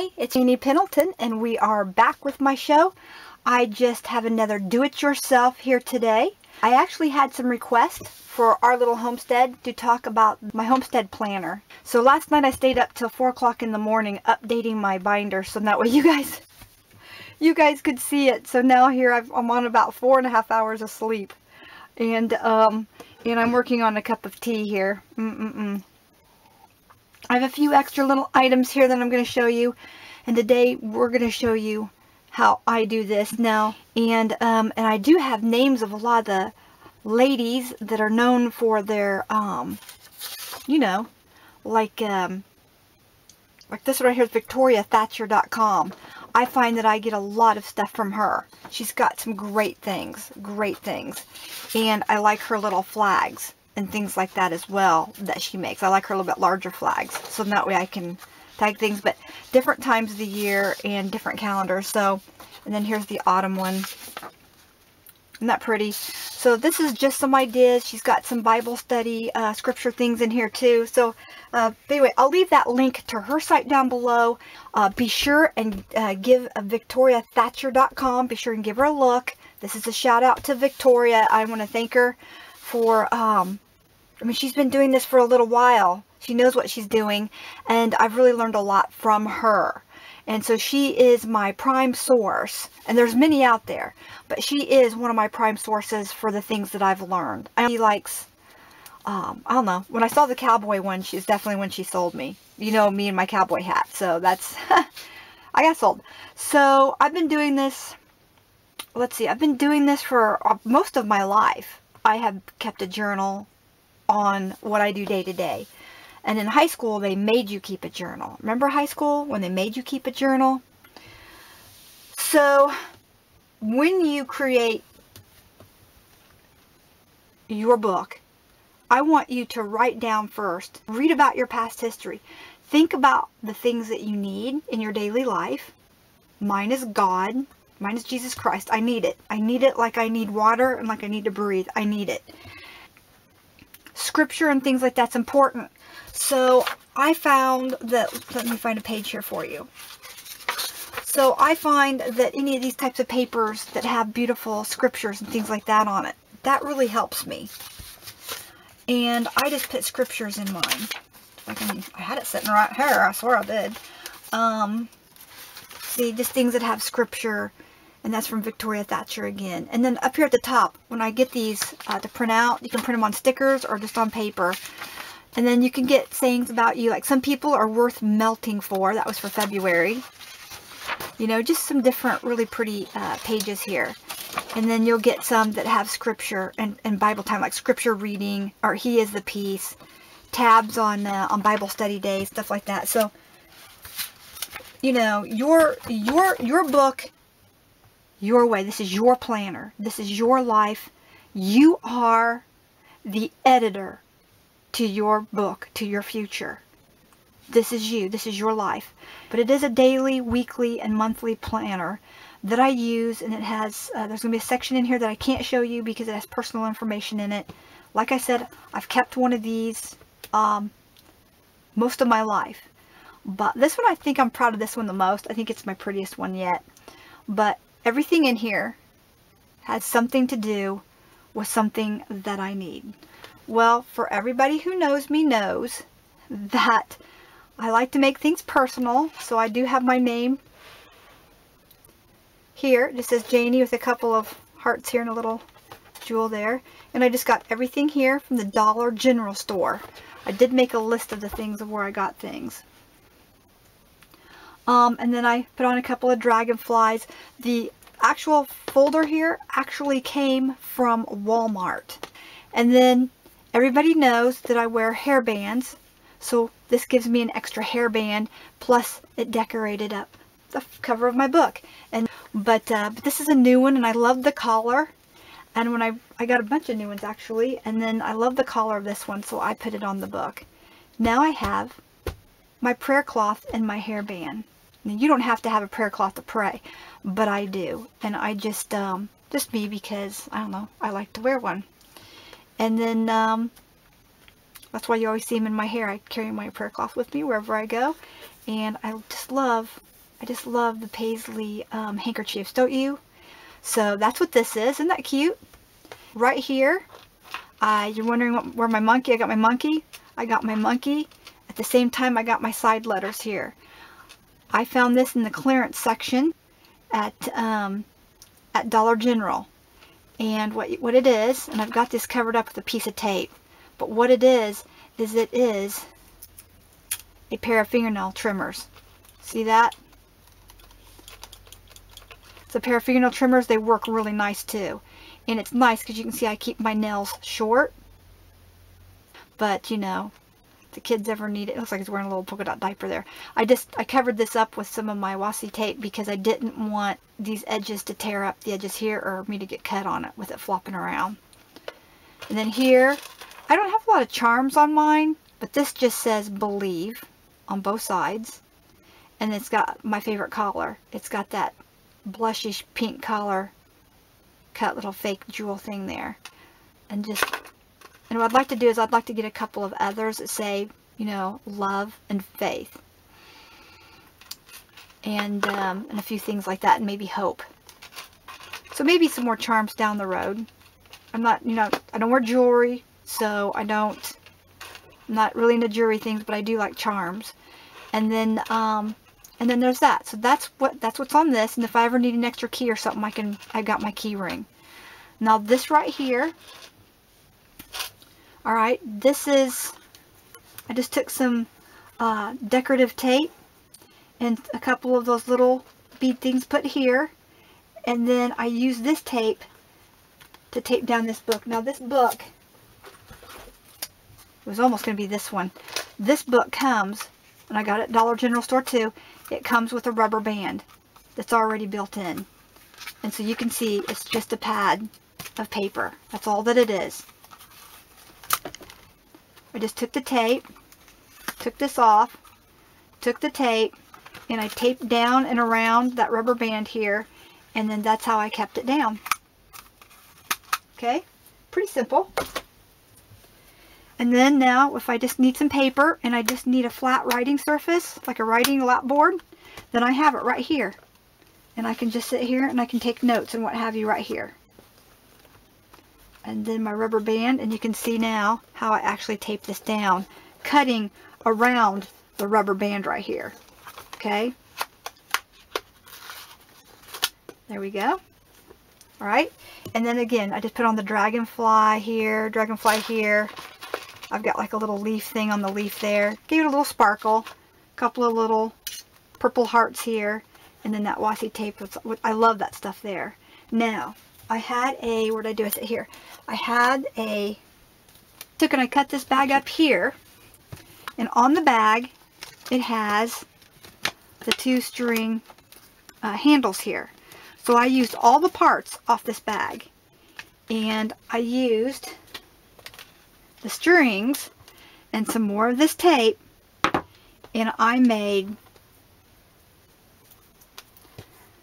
Hi, it's Janie Pendleton, and we are back with my show. I just have another do-it-yourself here today. I actually had some requests for our little homestead to talk about my homestead planner. So last night I stayed up till 4 o'clock in the morning updating my binder, so that way you guys could see it. So now here I'm on about 4.5 hours of sleep, and I'm working on a cup of tea here. I have a few extra little items here that I'm going to show you, and today we're going to show you how I do this now. And I do have names of a lot of the ladies that are known for their, you know, like this right here is VictoriaThatcher.com. I find that I get a lot of stuff from her. She's got some great things, and I like her little flags and things like that as well that she makes. I like her a little bit larger flags, so that way I can tag things, but different times of the year and different calendars. So, and then here's the autumn one. Isn't that pretty? So this is just some ideas. She's got some Bible study, scripture things in here too. So anyway, I'll leave that link to her site down below. Be sure and give VictoriaThatcher.com. Be sure and give her a look. This is a shout out to Victoria. I want to thank her for, I mean, she's been doing this for a little while. She knows what she's doing, and I've really learned a lot from her. And so she is my prime source, and there's many out there, but she is one of my prime sources for the things that I've learned. She likes, I don't know, when I saw the cowboy one, she's definitely when she sold me. You know, me and my cowboy hat, so that's, I got sold. So I've been doing this, let's see, I've been doing this for most of my life. I have kept a journal on what I do day to day. And in high school, they made you keep a journal. Remember high school when they made you keep a journal? So when you create your book, I want you to write down first, read about your past history. Think about the things that you need in your daily life. Mine is God. Mine is Jesus Christ. I need it. I need it like I need water and like I need to breathe. I need it. Scripture and things like that's important. So I found that, let me find a page here for you. So I find that any of these types of papers that have beautiful scriptures and things like that on it, that really helps me. And I just put scriptures in mine. I had it sitting right here. I swear I did. See, just things that have scripture. And that's from Victoria Thatcher again. And then up here at the top, when I get these to print out, you can print them on stickers or just on paper. And then you can get sayings about you, like some people are worth melting for. That was for February. You know, just some different really pretty pages here. And then you'll get some that have scripture and Bible time, like scripture reading, or He is the Peace, tabs on Bible study day, stuff like that. So, you know, your book, your way. This is your planner. This is your life. You are the editor to your book, to your future. This is you. This is your life. But it is a daily, weekly, and monthly planner that I use, and it has, there's going to be a section in here that I can't show you because it has personal information in it. Like I said, I've kept one of these most of my life. But this one, I think I'm proud of this one the most. I think it's my prettiest one yet. But everything in here has something to do with something that I need. Well, for everybody who knows me knows that I like to make things personal. So I do have my name here. It just says Janie with a couple of hearts here and a little jewel there. And I just got everything here from the Dollar General store. I did make a list of the things of where I got things. And then I put on a couple of dragonflies. The actual folder here actually came from Walmart. And then everybody knows that I wear hairbands. So this gives me an extra hairband. Plus it decorated up the cover of my book. But this is a new one, and I love the collar. And when I got a bunch of new ones actually. And then I love the collar of this one, so I put it on the book. Now I have my prayer cloth and my hairband. You don't have to have a prayer cloth to pray, but I do. And I just me, because I don't know, I like to wear one. And then that's why you always see them in my hair. I carry my prayer cloth with me wherever I go. And I just love the paisley handkerchiefs, don't you? So that's what this is. Isn't that cute? Right here, you're wondering where my monkey, I got my monkey. At the same time, I got my side letters here. I found this in the clearance section at Dollar General. And what it is, and I've got this covered up with a piece of tape, but what it is a pair of fingernail trimmers. See that? It's a pair of fingernail trimmers. They work really nice too. And it's nice because you can see I keep my nails short. But, you know, if the kids ever need it. It looks like he's wearing a little polka dot diaper there. I covered this up with some of my washi tape because I didn't want these edges to tear up the edges here or me to get cut on it with it flopping around. And then here, I don't have a lot of charms on mine, but this just says Believe on both sides. And it's got my favorite collar. It's got that blushish pink collar cut little fake jewel thing there. And what I'd like to do is I'd like to get a couple of others that say, you know, love and faith. And a few things like that, and maybe hope. So maybe some more charms down the road. I'm not, you know, I don't wear jewelry, so I'm not really into jewelry things, but I do like charms. And then there's that. So that's what's on this. And if I ever need an extra key or something, I got my key ring. Now this right here. All right, this is, I just took some decorative tape and a couple of those little bead things put here. And then I used this tape to tape down this book. Now this book, it was almost going to be this one. This book comes, and I got it at Dollar General Store too, it comes with a rubber band that's already built in. And so you can see it's just a pad of paper. That's all that it is. I just took the tape, took this off, took the tape, and I taped down and around that rubber band here. And then that's how I kept it down. Okay, pretty simple. And then now, if I just need some paper and I just need a flat writing surface, like a writing lap board, then I have it right here. And I can just sit here and I can take notes and what have you right here. And then my rubber band, and you can see now how I actually tape this down, cutting around the rubber band right here. Okay. There we go. All right. And then again, I just put on the dragonfly here, dragonfly here. I've got like a little leaf thing on the leaf there. Gave it a little sparkle. A couple of little purple hearts here. And then that washi tape. I love that stuff there. Now, I had a, where did I do it here? I cut this bag up here. And on the bag, it has the two string handles here. So I used all the parts off this bag. And I used the strings and some more of this tape, and I made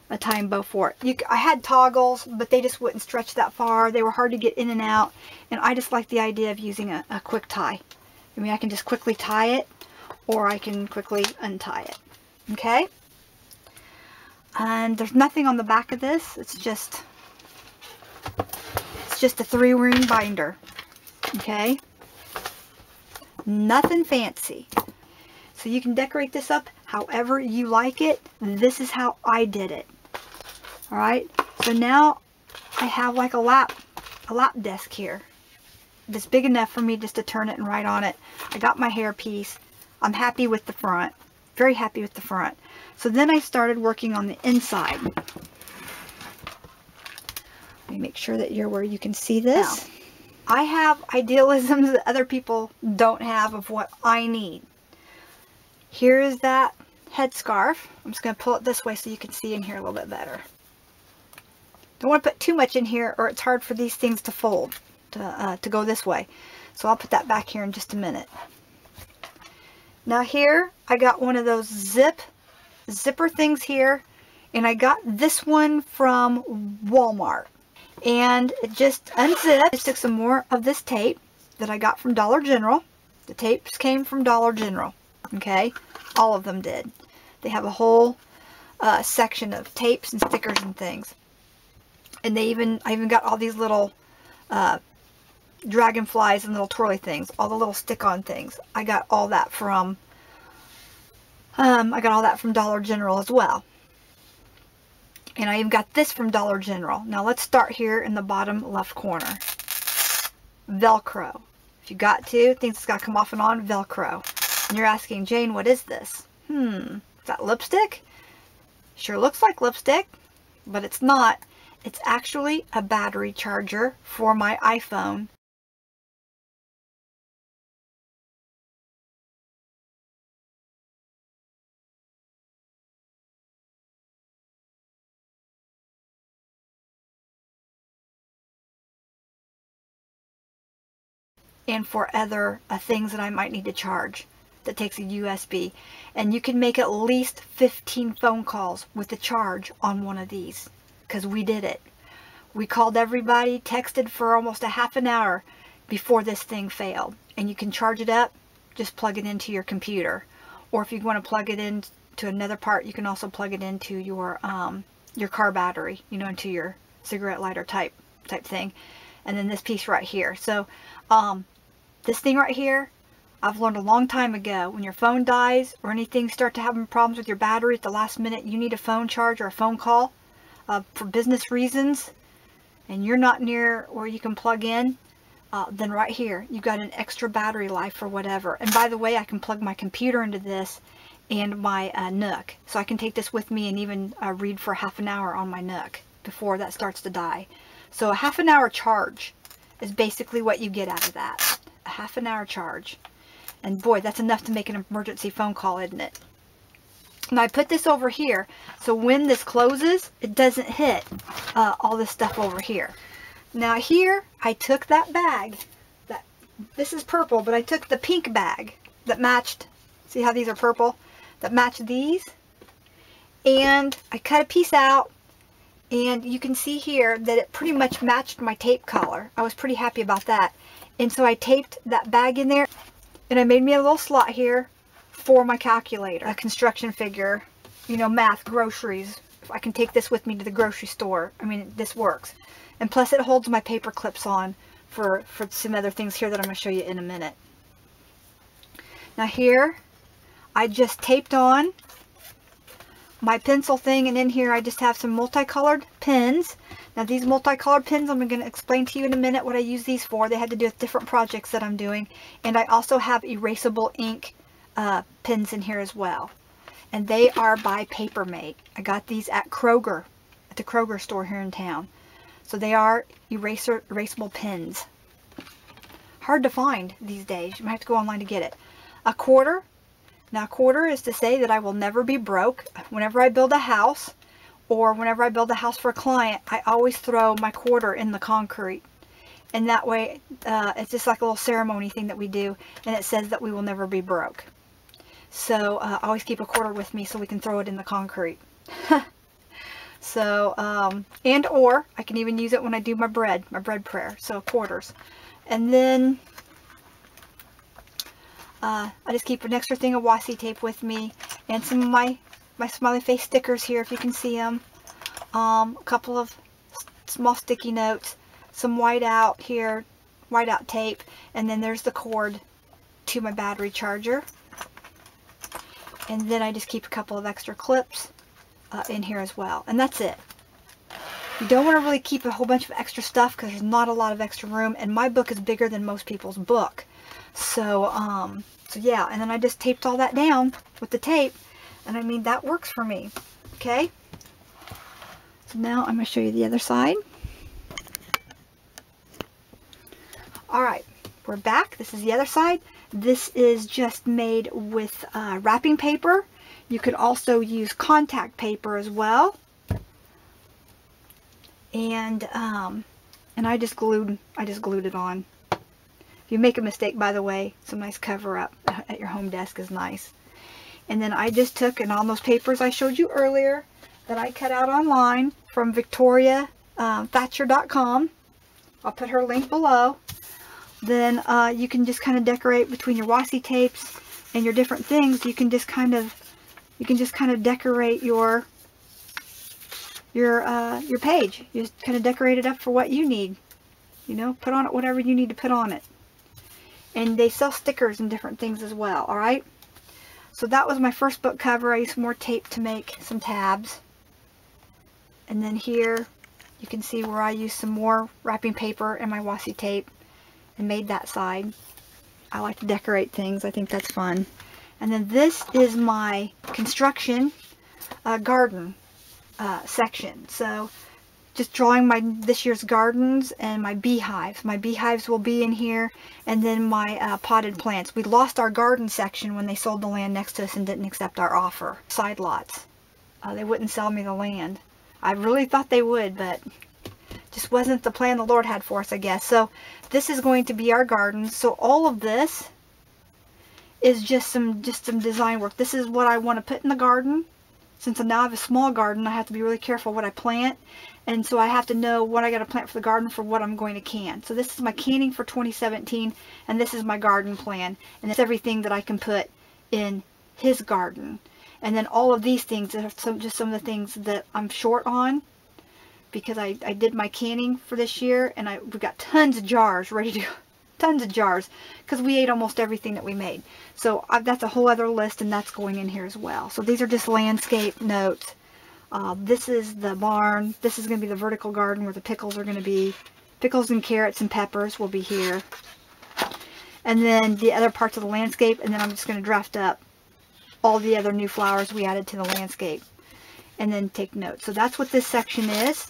a tying bow for it. I had toggles, but they just wouldn't stretch that far. They were hard to get in and out, and I just like the idea of using a quick tie. I mean, I can just quickly tie it, or I can quickly untie it. Okay? And there's nothing on the back of this. It's just a 3-ring binder. Okay, nothing fancy. So you can decorate this up however you like it. This is how I did it. All right, so now I have like a lap desk here that's big enough for me just to turn it and write on it. I got my hair piece. I'm happy with the front, very happy with the front. So then I started working on the inside. Let me make sure that you're where you can see this. Now, I have idealisms that other people don't have of what I need. Here is that headscarf. I'm just going to pull it this way so you can see in here a little bit better. Don't want to put too much in here or it's hard for these things to fold, to go this way. So I'll put that back here in just a minute. Now here, I got one of those zipper things here. And I got this one from Walmart. And it just unzipped. I just took some more of this tape that I got from Dollar General. The tapes came from Dollar General. Okay. All of them did. They have a whole section of tapes and stickers and things. And I even got all these little dragonflies and little twirly things, all the little stick-on things. I got all that from Dollar General as well. And I even got this from Dollar General. Now let's start here in the bottom left corner. Velcro. If you got to, things that's got to come off and on, Velcro. And you're asking, Jane, what is this? Is that lipstick? Sure looks like lipstick, but it's not. It's actually a battery charger for my iPhone. And for other things that I might need to charge that takes a USB. And you can make at least 15 phone calls with the charge on one of these, because we did it. We called everybody, texted for almost a half an hour before this thing failed. And you can charge it up, just plug it into your computer. Or if you want to plug it into another part, you can also plug it into your car battery, you know, into your cigarette lighter type thing. And then this piece right here. So this thing right here, I've learned a long time ago, when your phone dies or anything, start to having problems with your battery at the last minute, you need a phone charge or a phone call for business reasons, and you're not near where you can plug in, then right here, you've got an extra battery life for whatever. And by the way, I can plug my computer into this and my Nook. So I can take this with me and even read for half an hour on my Nook before that starts to die. So a half an hour charge is basically what you get out of that. A half an hour charge. And boy, that's enough to make an emergency phone call, isn't it? Now I put this over here, so when this closes, it doesn't hit all this stuff over here. Now here, I took that bag. This is purple, but I took the pink bag that matched. See how these are purple? That matched these. And I cut a piece out, and you can see here that it pretty much matched my tape collar. I was pretty happy about that. And so I taped that bag in there. And I made me a little slot here for my calculator, a construction figure, you know, math, groceries. If I can take this with me to the grocery store, I mean, this works. And plus it holds my paper clips on for some other things here that I'm going to show you in a minute. Now here, I just taped on my pencil thing, and in here I just have some multicolored pens. Now these multicolored pens, I'm going to explain to you in a minute what I use these for. They had to do with different projects that I'm doing. And I also have erasable ink pens in here as well. And they are by Paper Mate. I got these at Kroger, at the Kroger store here in town. So they are erasable pens. Hard to find these days. You might have to go online to get it. A quarter. Now a quarter is to say that I will never be broke. Whenever I build a house, or whenever I build a house for a client, I always throw my quarter in the concrete. And that way, it's just like a little ceremony thing that we do. And it says that we will never be broke. So I always keep a quarter with me so we can throw it in the concrete. So, and or I can even use it when I do my bread prayer. So quarters. And then I just keep an extra thing of washi tape with me. And some of my smiley face stickers here, if you can see them, a couple of small sticky notes, some whiteout here, whiteout tape, and then there's the cord to my battery charger. And then I just keep a couple of extra clips in here as well, and that's it. You don't want to really keep a whole bunch of extra stuff because there's not a lot of extra room, and my book is bigger than most people's book. So, so yeah, and then I just taped all that down with the tape. And I mean, that works for me. Okay. So now I'm going to show you the other side. All right, we're back. This is the other side. This is just made with wrapping paper. You could also use contact paper as well. And I just glued it on. If you make a mistake, by the way, some nice cover up at your home desk is nice. And then I just took, and all those papers I showed you earlier that I cut out online from victoriathatcher.com. I'll put her link below. Then you can just kind of decorate between your washi tapes and your different things, you can just kind of decorate your page. You just kind of decorate it up for what you need. You know, put on it whatever you need to put on it. And they sell stickers and different things as well, all right? So that was my first book cover. I used some more tape to make some tabs. And then here you can see where I used some more wrapping paper and my washi tape and made that side. I like to decorate things. I think that's fun. And then this is my construction garden section. So just drawing my this year's gardens and my beehives. My beehives will be in here, and then my potted plants. We lost our garden section when they sold the land next to us and didn't accept our offer. Side lots. They wouldn't sell me the land. I really thought they would, but just wasn't the plan the Lord had for us, I guess. So this is going to be our garden. So all of this is just some design work. This is what I want to put in the garden. Since I now have a small garden, I have to be really careful what I plant. And so I have to know what I got to plant for the garden for what I'm going to can. So this is my canning for 2017, and this is my garden plan. And it's everything that I can put in his garden. And then all of these things are just some of the things that I'm short on, because I did my canning for this year, and we got tons of jars ready to go. Tons of jars, because we ate almost everything that we made. So that's a whole other list, and that's going in here as well. So these are just landscape notes. This is the barn. This is going to be the vertical garden where the pickles are going to be. Pickles and carrots and peppers will be here. And then the other parts of the landscape, and then I'm just going to draft up all the other new flowers we added to the landscape. And then take notes. So that's what this section is.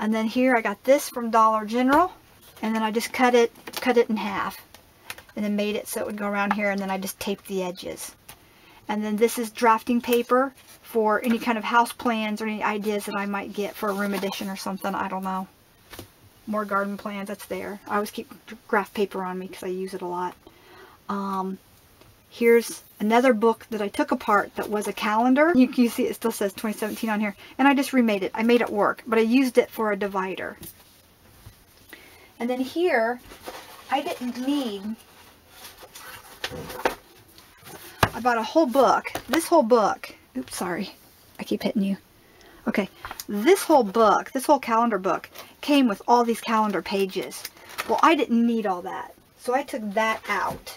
And then here I got this from Dollar General, and then I just cut it in half and then made it so it would go around here, and then I just taped the edges. And then this is drafting paper for any kind of house plans or any ideas that I might get for a room addition or something. I don't know. More garden plans, that's there. I always keep graph paper on me because I use it a lot. Here's another book that I took apart that was a calendar. You can see it still says 2017 on here. And I just remade it. I made it work, but I used it for a divider. And then here, I bought a whole book. This whole book. Oops, sorry. I keep hitting you. Okay. This whole book, this whole calendar book, came with all these calendar pages. Well, I didn't need all that. So I took that out,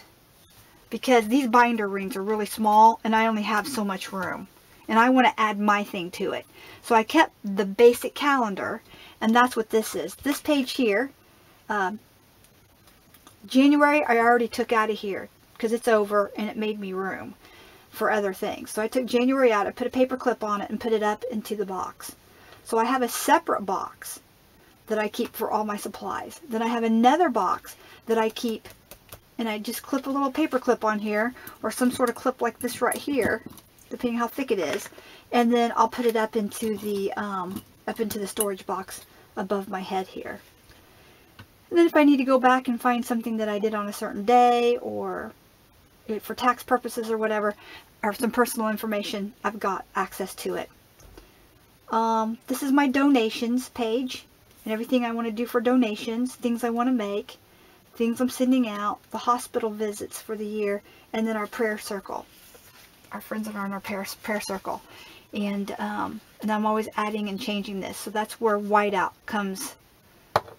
because these binder rings are really small and I only have so much room, and I want to add my thing to it. So I kept the basic calendar, and that's what this is. This page here, January, I already took out of here because it's over and it made me room for other things. So I took January out, I put a paper clip on it and put it up into the box. So I have a separate box that I keep for all my supplies. Then I have another box that I keep, and I just clip a little paper clip on here, or some sort of clip like this right here, depending how thick it is. And then I'll put it up into the storage box above my head here. And then if I need to go back and find something that I did on a certain day, or for tax purposes or whatever, or some personal information, I've got access to it. This is my donations page, and everything I want to do for donations, things I want to make, things I'm sending out, the hospital visits for the year, and then our prayer circle, our friends that are in our prayer circle. And I'm always adding and changing this. So that's where whiteout comes.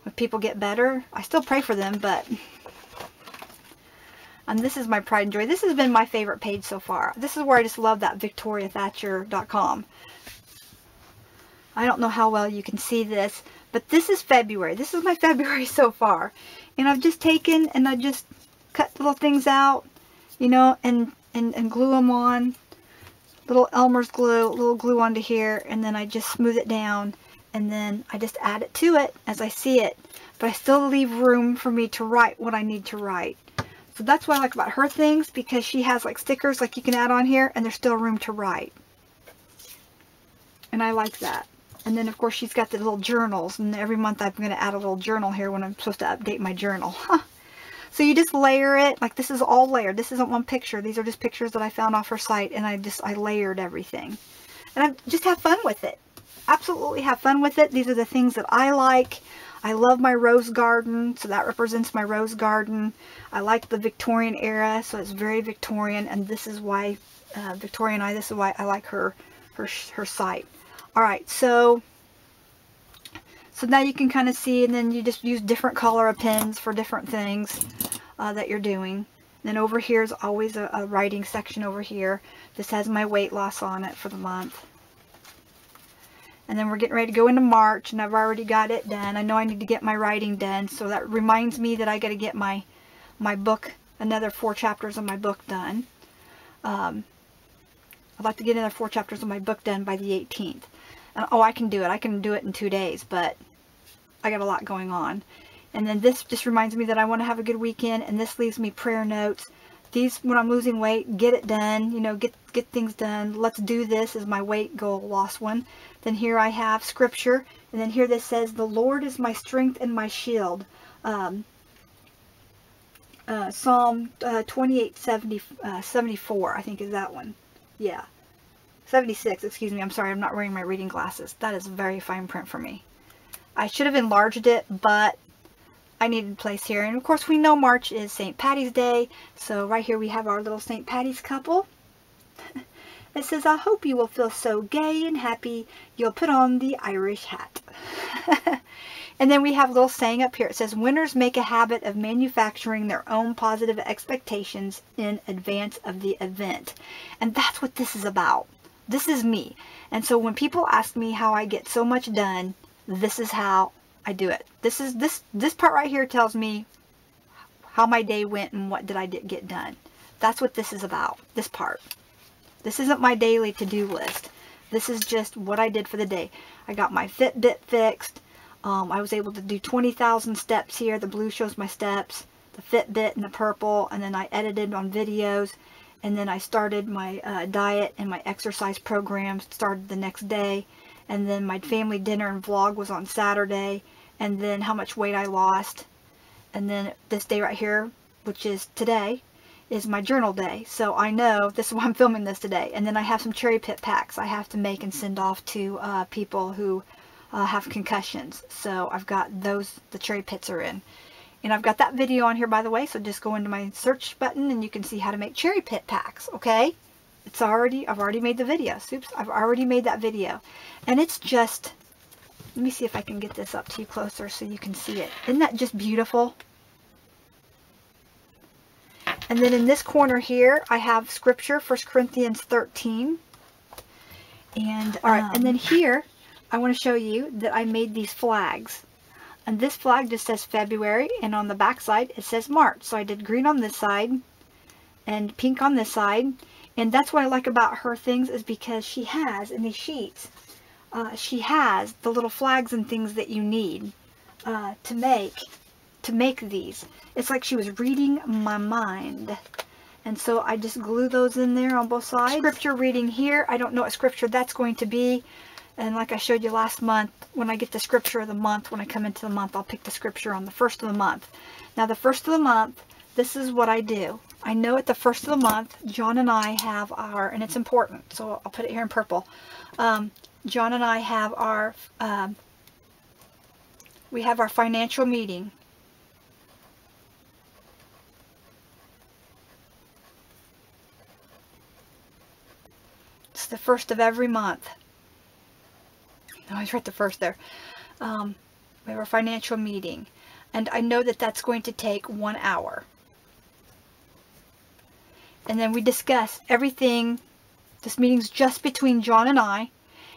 When people get better, I still pray for them, but... And this is my pride and joy. This has been my favorite page so far. This is where I just love that victoriathatcher.com. I don't know how well you can see this, but this is February. This is my February so far. And I've just taken and I just cut little things out, you know, and glue them on. Little Elmer's glue, little glue onto here. And then I just smooth it down. And then I just add it to it as I see it. But I still leave room for me to write what I need to write. So that's what I like about her things, because she has like stickers like you can add on here. And there's still room to write. And I like that. And then, of course, she's got the little journals. And every month I'm going to add a little journal here when I'm supposed to update my journal. So you just layer it. Like, this is all layered. This isn't one picture. These are just pictures that I found off her site. And I layered everything. And I just have fun with it. Absolutely have fun with it. These are the things that I like. I love my rose garden, so that represents my rose garden. I like the Victorian era, so it's very Victorian, and this is why Victoria and I, this is why I like her site. All right, so now you can kind of see, and then you just use different color pens for different things that you're doing. Then over here is always a writing section over here. This has my weight loss on it for the month. And then we're getting ready to go into March, and I've already got it done. I know I need to get my writing done, so that reminds me that I got to get my book, another 4 chapters of my book done. I'd like to get another 4 chapters of my book done by the 18th. And, oh, I can do it. I can do it in 2 days, but I got a lot going on. And then this just reminds me that I want to have a good weekend, and this leaves me prayer notes. These, when I'm losing weight, get it done, you know, get things done. Let's do this is my weight goal loss one. Then here I have scripture, and then here this says, the Lord is my strength and my shield. Psalm 28:74, I think is that one. Yeah, 76, excuse me. I'm sorry, I'm not wearing my reading glasses. That is very fine print for me. I should have enlarged it, but I needed place here. And of course we know March is St. Patty's Day, so right here we have our little St. Patty's couple. It says, I hope you will feel so gay and happy you'll put on the Irish hat. And then we have a little saying up here. It says, winners make a habit of manufacturing their own positive expectations in advance of the event. And that's what this is about. This is me. And so when people ask me how I get so much done, this is how I do it. This part right here tells me how my day went and what did I get done. That's what this is about, this part. This isn't my daily to-do list. This is just what I did for the day. I got my Fitbit fixed. I was able to do 20,000 steps here. The blue shows my steps, the Fitbit and the purple, and then I edited on videos, and then I started my diet and my exercise program started the next day. And then my family dinner and vlog was on Saturday, and then how much weight I lost. And then this day right here, which is today, is my journal day. So I know this is why I'm filming this today. And then I have some cherry pit packs I have to make and send off to people who have concussions. So I've got those, the cherry pits are in. And I've got that video on here, by the way, so just go into my search button and you can see how to make cherry pit packs, okay? I've already made the video. Oops, I've already made that video. And it's just, let me see if I can get this up to you closer so you can see it. Isn't that just beautiful? And then in this corner here, I have scripture, 1 Corinthians 13. And, all right, and then here, I want to show you that I made these flags. And this flag just says February, and on the back side, it says March. So I did green on this side and pink on this side. And that's what I like about her things is because she has, in these sheets, she has the little flags and things that you need to make these. It's like she was reading my mind. And so I just glue those in there on both sides. Scripture reading here. I don't know what scripture that's going to be. And like I showed you last month, when I get the scripture of the month, when I come into the month, I'll pick the scripture on the first of the month. Now the first of the month, this is what I do. I know at the first of the month, John and I have our, and it's important, so I'll put it here in purple. John and I have our, we have our financial meeting. It's the first of every month. No, I wrote the first there. We have our financial meeting, and I know that that's going to take 1 hour. And then we discuss everything. This meeting's just between John and I.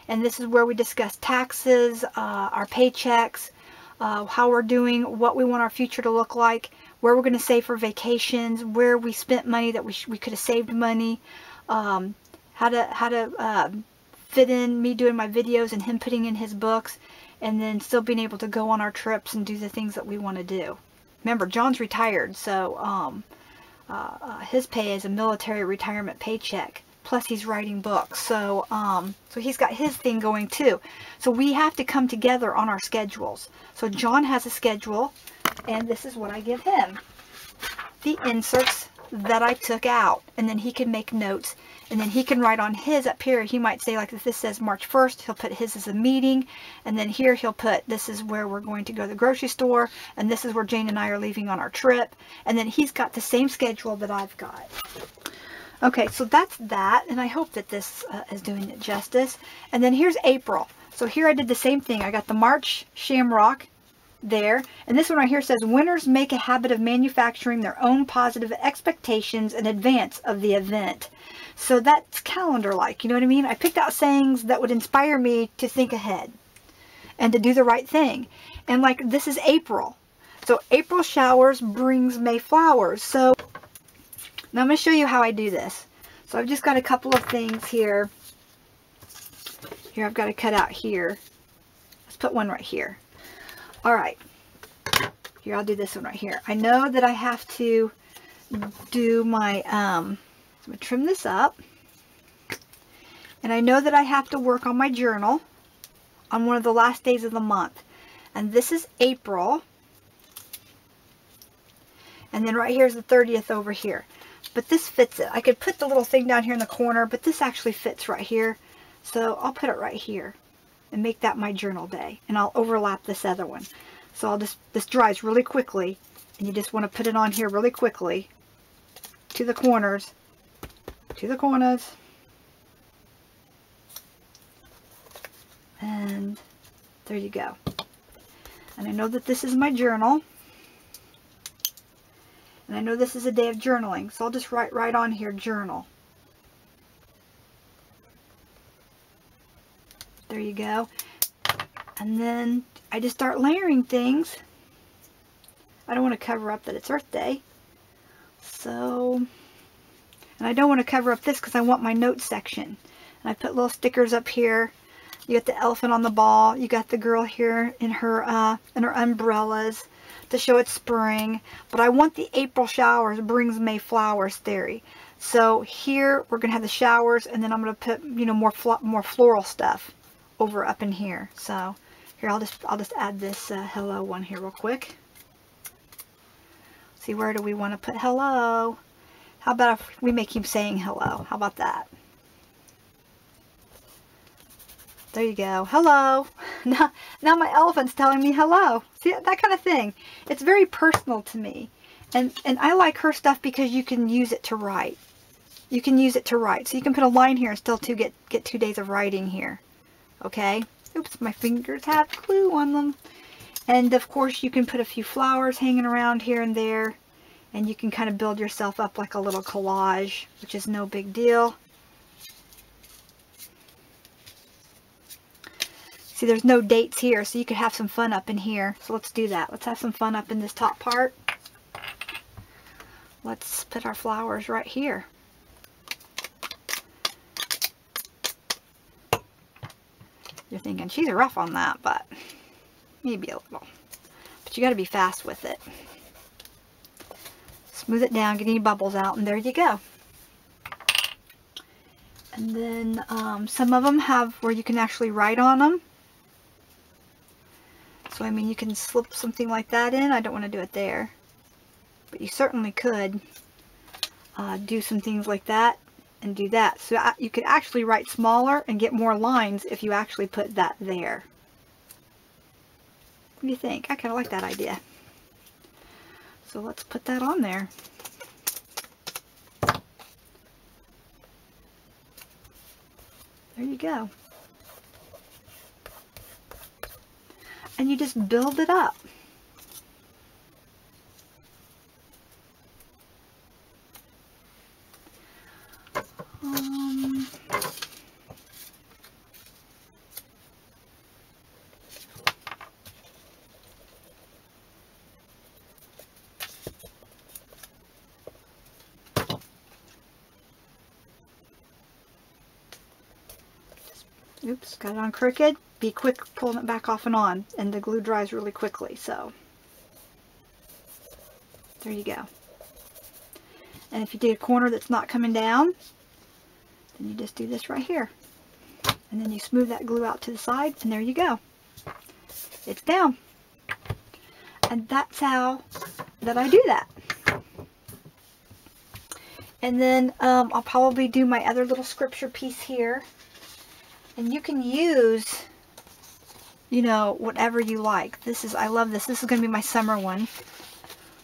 And this is where we discuss taxes, our paychecks, how we're doing, what we want our future to look like, where we're going to save for vacations, where we spent money that we could have saved money, how to fit in me doing my videos and him putting in his books, and then still being able to go on our trips and do the things that we want to do. Remember, John's retired, so his pay is a military retirement paycheck, plus he's writing books, so so he's got his thing going too. So we have to come together on our schedules. So John has a schedule, and this is what I give him, the inserts that I took out, and then he can make notes and then he can write on his up here. He might say, like, if this says March 1st, he'll put his as a meeting, and then here he'll put, this is where we're going to go to the grocery store, and this is where Jane and I are leaving on our trip. And then he's got the same schedule that I've got. Okay, so that's that, and I hope that this is doing it justice. And then here's April. So here I did the same thing. I got the March shamrock there, and this one right here says, winners make a habit of manufacturing their own positive expectations in advance of the event. So that's calendar-like, you know what I mean? I picked out sayings that would inspire me to think ahead and to do the right thing. And like, this is April. So April showers brings May flowers. So now I'm going to show you how I do this. So I've just got a couple of things here. Here I've got to cut out here. Let's put one right here. All right. Here, I'll do this one right here. I know that I have to do my, I'm going to trim this up. And I know that I have to work on my journal on one of the last days of the month. And this is April. And then right here is the 30th over here. But this fits it. I could put the little thing down here in the corner, but this actually fits right here. So I'll put it right here and make that my journal day. And I'll overlap this other one. So I'll just, this dries really quickly. And you just want to put it on here really quickly to the corners. To the corners. And there you go. And I know that this is my journal. And I know this is a day of journaling, so I'll just write right on here, journal. There you go. And then I just start layering things. I don't want to cover up that it's Earth Day. So, and I don't want to cover up this because I want my notes section. And I put little stickers up here. You got the elephant on the ball. You got the girl here in her umbrellas to show it's spring. But I want the April showers brings May flowers theory. So here we're gonna have the showers, and then I'm gonna put, you know, more floral stuff over up in here. So here I'll just add this hello one here real quick. See, where do we want to put hello? How about if we make him saying hello? How about that? There you go. Hello. Now my elephant's telling me hello. See, that kind of thing. It's very personal to me. And I like her stuff because you can use it to write. You can use it to write. So you can put a line here and still get 2 days of writing here. Okay? Oops, my fingers have glue on them. And of course you can put a few flowers hanging around here and there. And you can kind of build yourself up like a little collage, which is no big deal. See, there's no dates here, so you could have some fun up in here. So let's do that. Let's have some fun up in this top part. Let's put our flowers right here. You're thinking, she's rough on that, but maybe a little. But you got to be fast with it. Smooth it down, get any bubbles out, and there you go. And then some of them have where you can actually write on them. So, I mean, you can slip something like that in. I don't want to do it there. But you certainly could do some things like that and do that. So you could actually write smaller and get more lines if you actually put that there. What do you think? I kind of like that idea. So let's put that on there. There you go. And you just build it up. Oops, got it on crooked. Be quick pulling it back off and on, and the glue dries really quickly, so there you go. And if you did a corner that's not coming down, then you just do this right here, and then you smooth that glue out to the side, and there you go. It's down. And that's how that I do that. And then I'll probably do my other little scripture piece here. And you can use, you know, whatever you like. This is, I love this. This is going to be my summer one.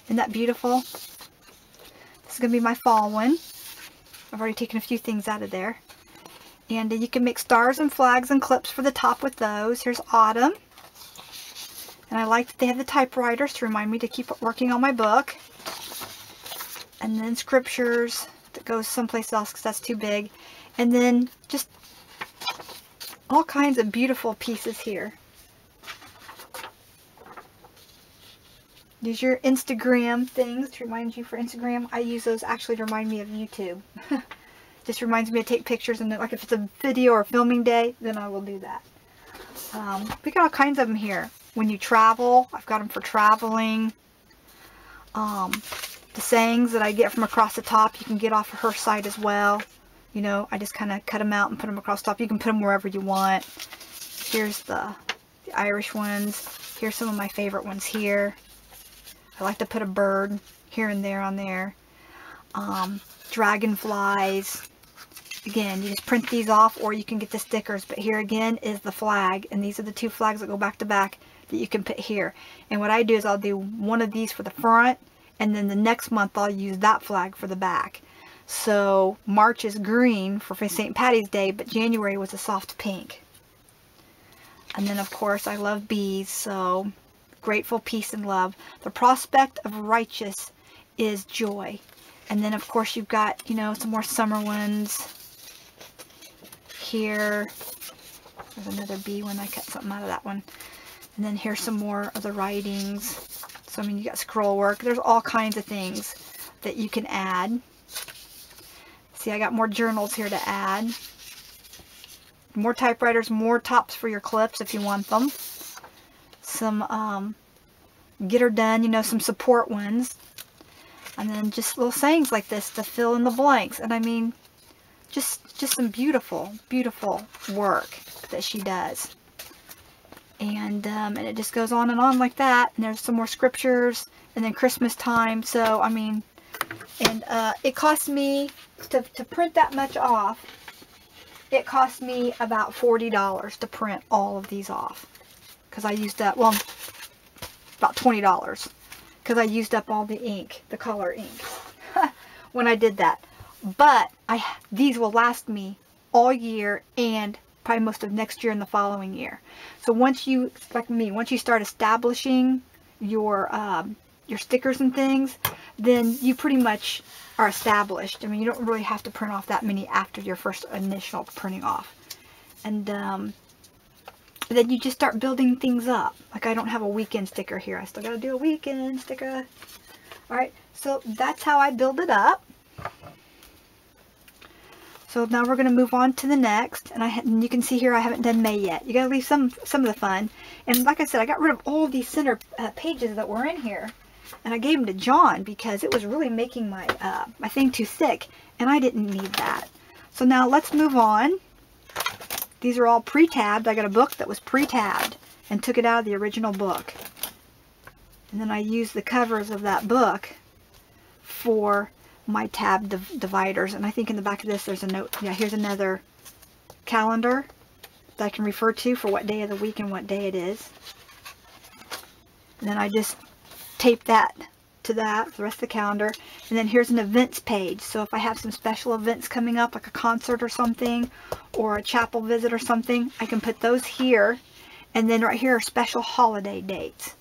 Isn't that beautiful? This is going to be my fall one. I've already taken a few things out of there. And you can make stars and flags and clips for the top with those. Here's autumn. And I like that they have the typewriters to remind me to keep working on my book. And then scriptures that goes someplace else because that's too big. And then just all kinds of beautiful pieces here. Use your Instagram things to remind you for Instagram. I use those actually to remind me of YouTube. Just reminds me to take pictures, and then, like, if it's a video or filming day, then I will do that. We got all kinds of them here. When you travel, I've got them for traveling. The sayings that I get from across the top, you can get off of her site as well. You know, I just kind of cut them out and put them across the top. You can put them wherever you want. Here's the Irish ones. Here's some of my favorite ones here. I like to put a bird here and there on there. Dragonflies. Again, you just print these off, or you can get the stickers. But here again is the flag. And these are the two flags that go back to back that you can put here. And what I do is I'll do one of these for the front. And then the next month I'll use that flag for the back. So March is green for St. Patty's Day, but January was a soft pink. And then, of course, I love bees, so grateful, peace, and love. The prospect of righteous is joy. And then, of course, you've got, you know, some more summer ones here. There's another bee one. I cut something out of that one. And then here's some more of the writings. So, I mean, you got scroll work. There's all kinds of things that you can add. See, I got more journals here to add. More typewriters, more tops for your clips if you want them. Some get her done, you know, some support ones. And then just little sayings like this to fill in the blanks. And I mean, just some beautiful, beautiful work that she does. And it just goes on and on like that. And there's some more scriptures, and then Christmas time. So, I mean, and it cost me, to print that much off, it cost me about $40 to print all of these off. Because I used up, well, about $20. Because I used up all the ink, the color ink, when I did that. But these will last me all year and probably most of next year and the following year. So once you, like me, once you start establishing your stickers and things, then you pretty much are established. I mean, you don't really have to print off that many after your first initial printing off. And then you just start building things up. Like, I don't have a weekend sticker here. I still got to do a weekend sticker. All right, so that's how I build it up. So now we're going to move on to the next, and you can see here I haven't done May yet. You got to leave some of the fun. And like I said, I got rid of all these center pages that were in here, and I gave them to John because it was really making my my thing too thick, and I didn't need that. So now let's move on. These are all pre-tabbed. I got a book that was pre-tabbed and took it out of the original book, and then I used the covers of that book for my tab dividers. And I think in the back of this there's a note. Yeah, here's another calendar that I can refer to for what day of the week and what day it is. And then I just tape that to that, the rest of the calendar. And then here's an events page. So if I have some special events coming up, like a concert or something, or a chapel visit or something, I can put those here. And then right here are special holiday dates.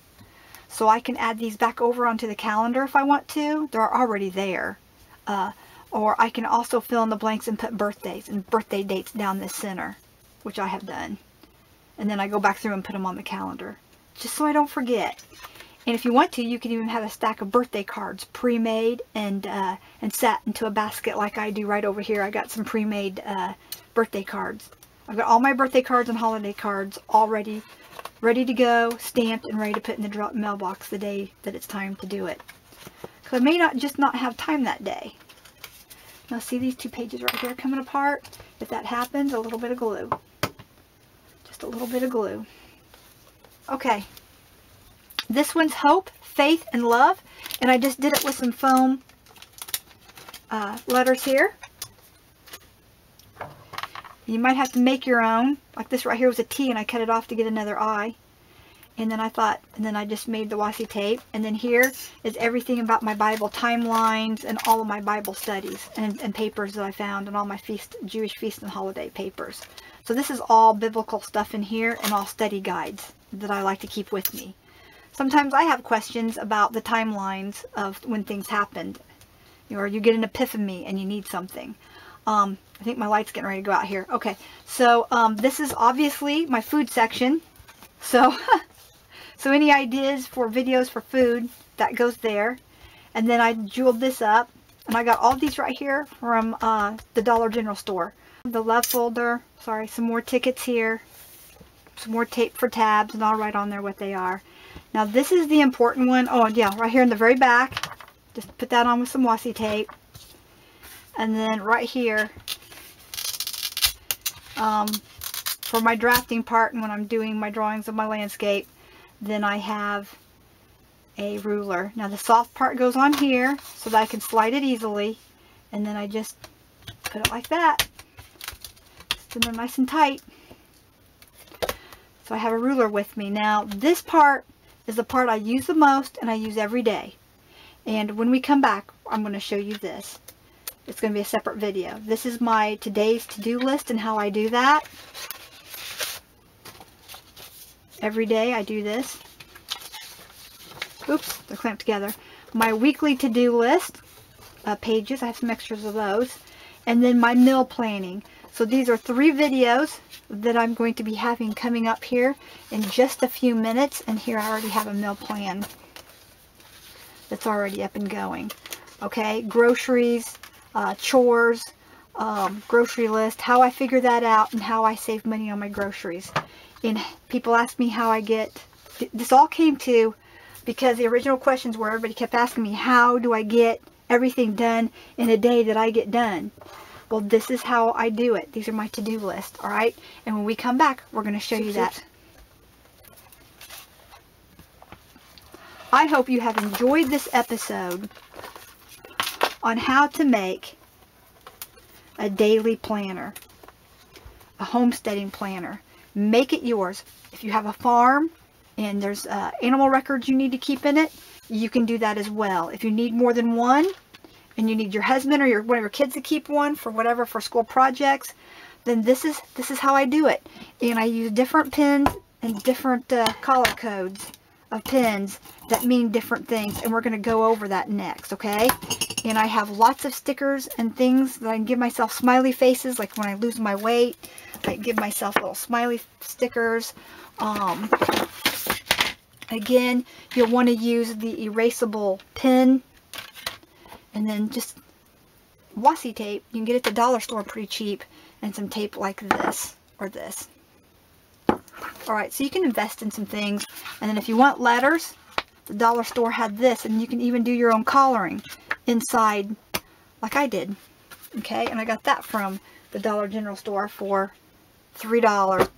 So I can add these back over onto the calendar if I want to. They're already there. Or I can also fill in the blanks and put birthdays and birthday dates down this center, which I have done. And then I go back through and put them on the calendar, just so I don't forget. And if you want to, you can even have a stack of birthday cards pre-made and set into a basket like I do right over here. I got some pre-made birthday cards. I've got all my birthday cards and holiday cards already ready to go, stamped and ready to put in the mailbox the day that it's time to do it. I may not have time that day. Now see these two pages right here coming apart? If that happens, a little bit of glue. Just a little bit of glue. Okay. This one's hope, faith, and love. And I just did it with some foam letters here. You might have to make your own. Like this right here was a T and I cut it off to get another I. And then I thought, and then I just made the washi tape. And then here is everything about my Bible timelines and all of my Bible studies and papers that I found, and all my Jewish feast and holiday papers. So this is all biblical stuff in here, and all study guides that I like to keep with me. Sometimes I have questions about the timelines of when things happened, or you get an epiphany and you need something. I think my light's getting ready to go out here. Okay, so this is obviously my food section. So, so any ideas for videos for food, that goes there. And then I jeweled this up, and I got all these right here from the Dollar General store. The love folder, sorry, some more tickets here, some more tape for tabs, and I'll write on there what they are. Now this is the important one. Oh yeah, right here in the very back. Just put that on with some washi tape. And then right here, for my drafting part, and when I'm doing my drawings of my landscape, then I have a ruler. Now the soft part goes on here so that I can slide it easily, and then I just put it like that. So they're nice and tight. So I have a ruler with me. Now this part is the part I use the most, and I use every day. And when we come back, I'm going to show you this. It's going to be a separate video. This is my today's to-do list and how I do that. Every day I do this. Oops, they're clamped together. My weekly to-do list pages. I have some extras of those. And then my meal planning. So these are 3 videos that I'm going to be having coming up here in just a few minutes. And here I already have a meal plan that's already up and going. Okay, groceries, chores, grocery list, how I figure that out, and how I save money on my groceries. And people ask me how I get, this all came to, because the original questions were, everybody kept asking me, how do I get everything done in a day that I get done? Well, this is how I do it. These are my to-do list, all right? And when we come back, we're going to show you that. I hope you have enjoyed this episode on how to make a daily planner, a homesteading planner. Make it yours. If you have a farm and there's animal records you need to keep in it, you can do that as well. If you need more than one, and you need your husband or one of your kids to keep one for whatever, for school projects, then this is how I do it. And I use different pins and different color codes of pins that mean different things, and we're going to go over that next, okay? And I have lots of stickers and things that I can give myself smiley faces, like when I lose my weight, I give myself little smiley stickers. Again, you'll want to use the erasable pin, and then just washi tape. You can get it at the dollar store pretty cheap, and some tape like this or this. Alright, so you can invest in some things. And then if you want letters, the dollar store had this, and you can even do your own coloring inside like I did. Okay, and I got that from the Dollar General store for $3.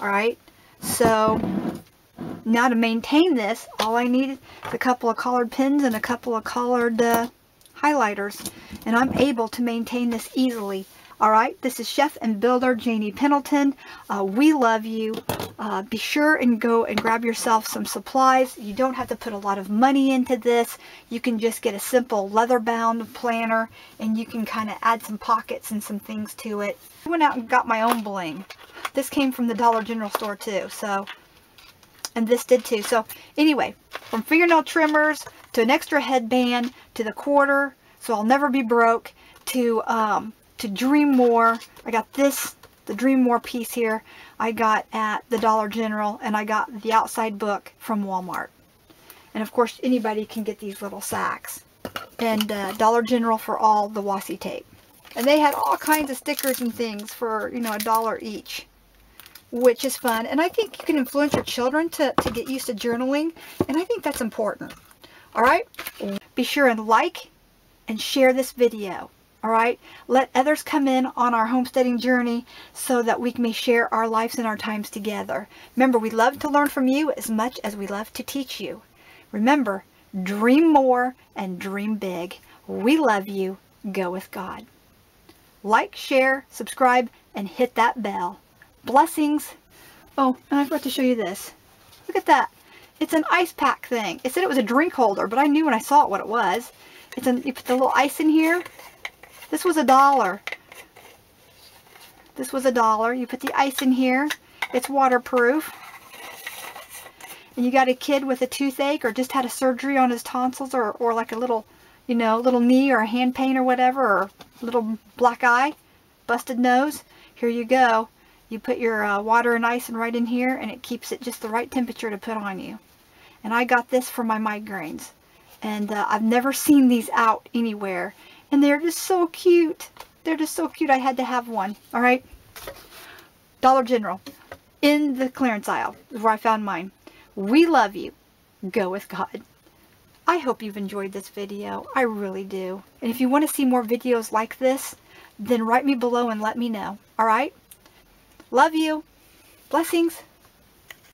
Alright, so now to maintain this, all I need is a couple of colored pins and a couple of colored highlighters, and I'm able to maintain this easily. Alright, this is Chef and Builder Janie Pendleton. We love you. Be sure and go and grab yourself some supplies. You don't have to put a lot of money into this. You can just get a simple leather-bound planner, and you can kind of add some pockets and some things to it. I went out and got my own bling. This came from the Dollar General store too, so, and this did too. So anyway, from fingernail trimmers to an extra headband to the quarter, so I'll never be broke, to Dream More. I got this, the Dream More piece here, I got at the Dollar General, and I got the outside book from Walmart. And of course, anybody can get these little sacks. And Dollar General for all the washi tape. And they had all kinds of stickers and things for, you know, $1 each, which is fun. And I think you can influence your children to get used to journaling, and I think that's important. All right, be sure and like and share this video. Alright, let others come in on our homesteading journey so that we may share our lives and our times together. Remember, we love to learn from you as much as we love to teach you. Remember, dream more and dream big. We love you. go with God. Like, share, subscribe, and hit that bell. Blessings. Oh, and I forgot to show you this. Look at that. It's an ice pack thing. It said it was a drink holder, but I knew when I saw it what it was. It's an, you put the little ice in here. This was $1. This was $1. You put the ice in here. It's waterproof. And you got a kid with a toothache or just had a surgery on his tonsils or like a little, you know, little knee or a hand pain or whatever, or little black eye, busted nose. Here you go. You put your water and ice right in here, and it keeps it just the right temperature to put on you. And I got this for my migraines. And I've never seen these out anywhere. And they're just so cute. They're just so cute. I had to have one. All right. Dollar General. In the clearance aisle is where I found mine. We love you. Go with God. I hope you've enjoyed this video. I really do. And if you want to see more videos like this, then write me below and let me know. All right. Love you. Blessings.